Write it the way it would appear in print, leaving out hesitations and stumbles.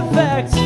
perfect.